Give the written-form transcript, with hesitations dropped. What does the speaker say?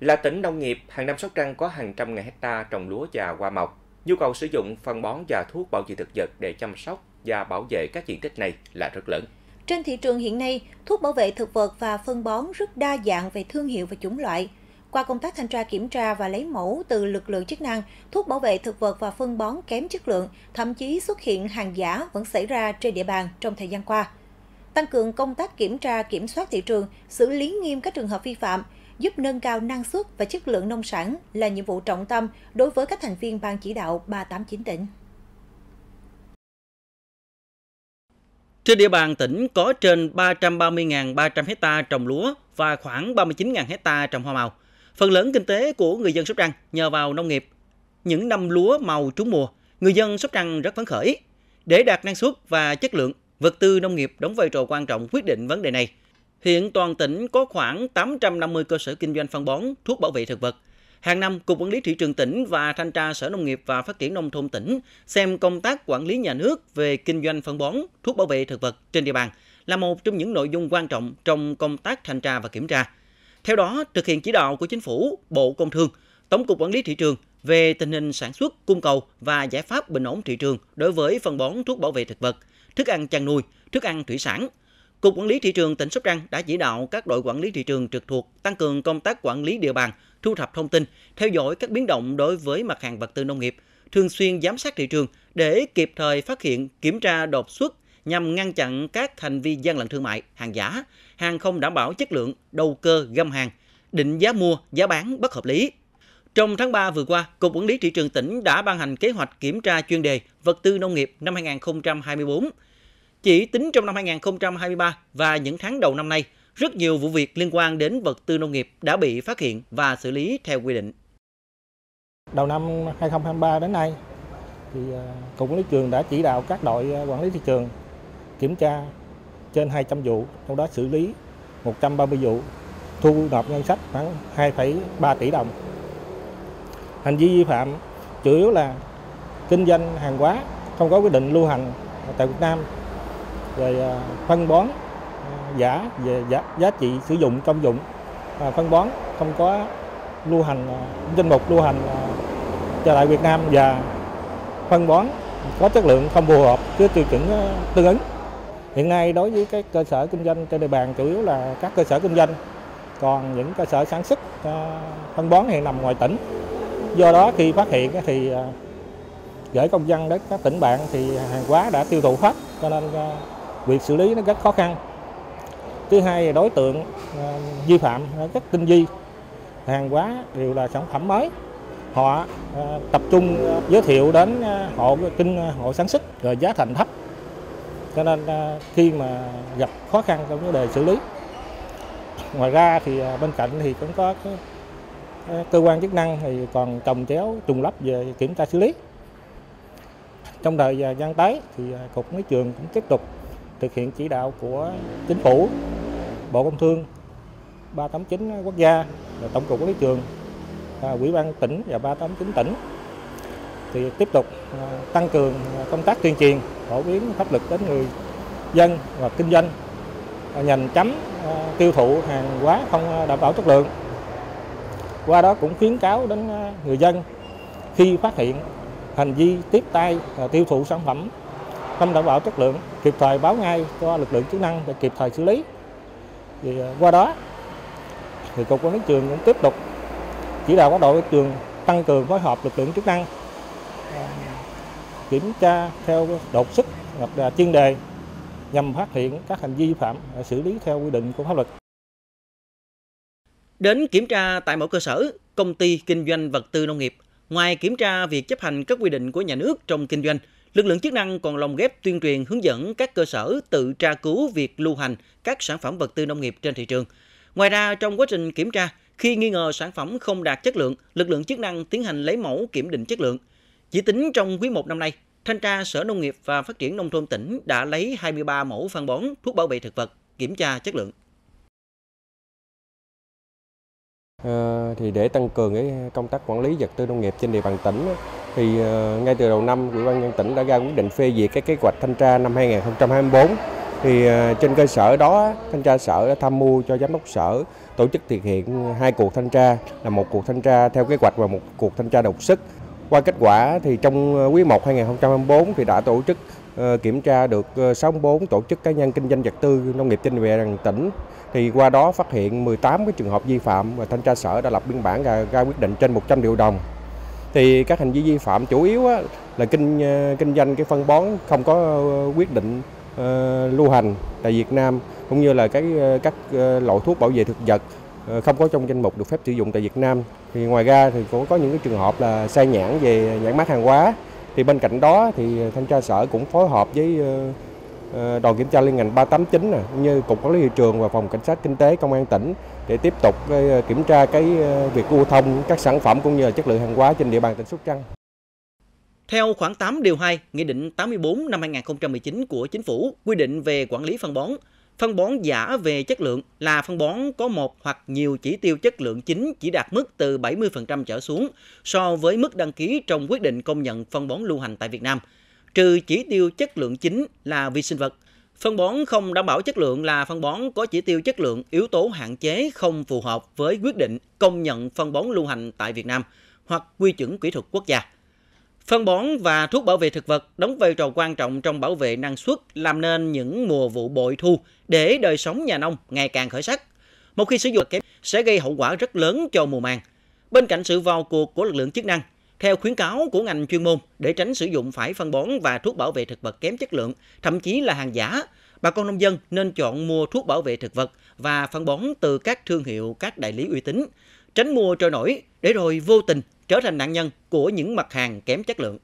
Là tỉnh nông nghiệp, hàng năm Sóc Trăng có hàng trăm ngàn hecta trồng lúa và hoa mộc. Nhu cầu sử dụng phân bón và thuốc bảo vệ thực vật để chăm sóc và bảo vệ các diện tích này là rất lớn. Trên thị trường hiện nay, thuốc bảo vệ thực vật và phân bón rất đa dạng về thương hiệu và chủng loại. Qua công tác thanh tra kiểm tra và lấy mẫu từ lực lượng chức năng, thuốc bảo vệ thực vật và phân bón kém chất lượng, thậm chí xuất hiện hàng giả vẫn xảy ra trên địa bàn trong thời gian qua. Tăng cường công tác kiểm tra, kiểm soát thị trường, xử lý nghiêm các trường hợp vi phạm, giúp nâng cao năng suất và chất lượng nông sản là nhiệm vụ trọng tâm đối với các thành viên Ban Chỉ đạo 389 tỉnh. Trên địa bàn tỉnh có trên 330.300 hecta trồng lúa và khoảng 39.000 hecta trồng hoa màu. Phần lớn kinh tế của người dân Sóc Trăng nhờ vào nông nghiệp. Những năm lúa màu trúng mùa, người dân Sóc Trăng rất phấn khởi. Để đạt năng suất và chất lượng, vật tư nông nghiệp đóng vai trò quan trọng quyết định vấn đề này. Hiện toàn tỉnh có khoảng 850 cơ sở kinh doanh phân bón, thuốc bảo vệ thực vật. Hàng năm, Cục Quản lý thị trường tỉnh và Thanh tra Sở Nông nghiệp và Phát triển nông thôn tỉnh xem công tác quản lý nhà nước về kinh doanh phân bón, thuốc bảo vệ thực vật trên địa bàn là một trong những nội dung quan trọng trong công tác thanh tra và kiểm tra. Theo đó, thực hiện chỉ đạo của Chính phủ, Bộ Công Thương, Tổng cục Quản lý thị trường về tình hình sản xuất, cung cầu và giải pháp bình ổn thị trường đối với phân bón, thuốc bảo vệ thực vật, thức ăn chăn nuôi, thức ăn thủy sản. Cục Quản lý thị trường tỉnh Sóc Trăng đã chỉ đạo các đội quản lý thị trường trực thuộc tăng cường công tác quản lý địa bàn, thu thập thông tin, theo dõi các biến động đối với mặt hàng vật tư nông nghiệp, thường xuyên giám sát thị trường để kịp thời phát hiện, kiểm tra đột xuất nhằm ngăn chặn các hành vi gian lận thương mại, hàng giả, hàng không đảm bảo chất lượng, đầu cơ găm hàng, định giá mua, giá bán bất hợp lý. Trong tháng 3 vừa qua, Cục Quản lý thị trường tỉnh đã ban hành kế hoạch kiểm tra chuyên đề vật tư nông nghiệp năm 2024. Chỉ tính trong năm 2023 và những tháng đầu năm nay, rất nhiều vụ việc liên quan đến vật tư nông nghiệp đã bị phát hiện và xử lý theo quy định. Đầu năm 2023 đến nay, thì Cục Quản lý thị trường đã chỉ đạo các đội quản lý thị trường kiểm tra trên 200 vụ, trong đó xử lý 130 vụ, thu nộp ngân sách khoảng 2,3 tỷ đồng. Hành vi vi phạm chủ yếu là kinh doanh hàng hóa không có quy định lưu hành tại Việt Nam, rồi phân bón giả về giá trị sử dụng công dụng, phân bón không có lưu hành danh mục lưu hành trở lại Việt Nam và phân bón có chất lượng không phù hợp với tiêu chuẩn tương ứng. Hiện nay đối với các cơ sở kinh doanh trên địa bàn chủ yếu là các cơ sở kinh doanh, còn những cơ sở sản xuất phân bón hiện nằm ngoài tỉnh. Do đó khi phát hiện thì gửi công dân đến các tỉnh bạn thì hàng hóa đã tiêu thụ hết, cho nên việc xử lý nó rất khó khăn. Thứ hai là đối tượng vi phạm rất tinh vi, hàng hóa đều là sản phẩm mới, họ tập trung giới thiệu đến hộ sản xuất rồi giá thành thấp, cho nên khi mà gặp khó khăn trong vấn đề xử lý. Ngoài ra thì bên cạnh thì cũng có cơ quan chức năng thì còn chồng chéo trùng lắp về kiểm tra xử lý. Trong thời gian tới thì Cục Quản lý thị trường cũng tiếp tục thực hiện chỉ đạo của Chính phủ, Bộ Công Thương, 389 quốc gia, Tổng cục Quản lý thị trường, Ủy ban tỉnh và 389 tỉnh thì tiếp tục tăng cường công tác tuyên truyền, phổ biến pháp luật đến người dân và kinh doanh nhằm tránh tiêu thụ hàng hóa không đảm bảo chất lượng. Qua đó cũng khuyến cáo đến người dân khi phát hiện hành vi tiếp tay tiêu thụ sản phẩm không đảm bảo chất lượng kịp thời báo ngay cho lực lượng chức năng để kịp thời xử lý. Thì qua đó thì Cục Quản lý thị trường cũng tiếp tục chỉ đạo các đội thị trường tăng cường phối hợp lực lượng chức năng kiểm tra theo đột xuất hoặc là chuyên đề nhằm phát hiện các hành vi vi phạm xử lý theo quy định của pháp luật. Đến kiểm tra tại mỗi cơ sở, công ty kinh doanh vật tư nông nghiệp, ngoài kiểm tra việc chấp hành các quy định của nhà nước trong kinh doanh, lực lượng chức năng còn lồng ghép tuyên truyền hướng dẫn các cơ sở tự tra cứu việc lưu hành các sản phẩm vật tư nông nghiệp trên thị trường. Ngoài ra, trong quá trình kiểm tra, khi nghi ngờ sản phẩm không đạt chất lượng, lực lượng chức năng tiến hành lấy mẫu kiểm định chất lượng. Chỉ tính trong quý 1 năm nay, Thanh tra Sở Nông nghiệp và Phát triển nông thôn tỉnh đã lấy 23 mẫu phân bón, thuốc bảo vệ thực vật kiểm tra chất lượng. Thì để tăng cường cái công tác quản lý vật tư nông nghiệp trên địa bàn tỉnh thì ngay từ đầu năm, Ủy ban nhân dân tỉnh đã ra quyết định phê duyệt cái kế hoạch thanh tra năm 2024 Thì trên cơ sở đó, thanh tra sở đã tham mưu cho giám đốc sở tổ chức thực hiện 2 cuộc thanh tra, là một cuộc thanh tra theo kế hoạch và một cuộc thanh tra đột xuất. Qua kết quả thì trong quý 1 2024 thì đã tổ chức kiểm tra được 64 tổ chức cá nhân kinh doanh vật tư nông nghiệp trên địa bàn tỉnh. Thì qua đó phát hiện 18 cái trường hợp vi phạm và thanh tra sở đã lập biên bản ra quyết định trên 100 triệu đồng. Thì các hành vi vi phạm chủ yếu là kinh doanh cái phân bón không có quyết định lưu hành tại Việt Nam, cũng như là các loại thuốc bảo vệ thực vật không có trong danh mục được phép sử dụng tại Việt Nam. Thì ngoài ra thì cũng có những cái trường hợp là sai nhãn về nhãn mác hàng hóa. Thì bên cạnh đó thì thanh tra sở cũng phối hợp với đoàn kiểm tra liên ngành 389 cũng như Cục Quản lý thị trường và Phòng Cảnh sát Kinh tế Công an tỉnh để tiếp tục kiểm tra cái việc lưu thông các sản phẩm cũng như là chất lượng hàng hóa trên địa bàn tỉnh Sóc Trăng. Theo khoảng 8 điều 2, Nghị định 84 năm 2019 của Chính phủ quy định về quản lý phân bón giả về chất lượng là phân bón có một hoặc nhiều chỉ tiêu chất lượng chính chỉ đạt mức từ 70% trở xuống so với mức đăng ký trong quyết định công nhận phân bón lưu hành tại Việt Nam, trừ chỉ tiêu chất lượng chính là vi sinh vật. Phân bón không đảm bảo chất lượng là phân bón có chỉ tiêu chất lượng yếu tố hạn chế không phù hợp với quyết định công nhận phân bón lưu hành tại Việt Nam hoặc quy chuẩn kỹ thuật quốc gia. Phân bón và thuốc bảo vệ thực vật đóng vai trò quan trọng trong bảo vệ năng suất, làm nên những mùa vụ bội thu để đời sống nhà nông ngày càng khởi sắc. Một khi sử dụng kém sẽ gây hậu quả rất lớn cho mùa màng. Bên cạnh sự vào cuộc của lực lượng chức năng, theo khuyến cáo của ngành chuyên môn, để tránh sử dụng phải phân bón và thuốc bảo vệ thực vật kém chất lượng, thậm chí là hàng giả, bà con nông dân nên chọn mua thuốc bảo vệ thực vật và phân bón từ các thương hiệu, các đại lý uy tín, tránh mua trôi nổi để rồi vô tình trở thành nạn nhân của những mặt hàng kém chất lượng.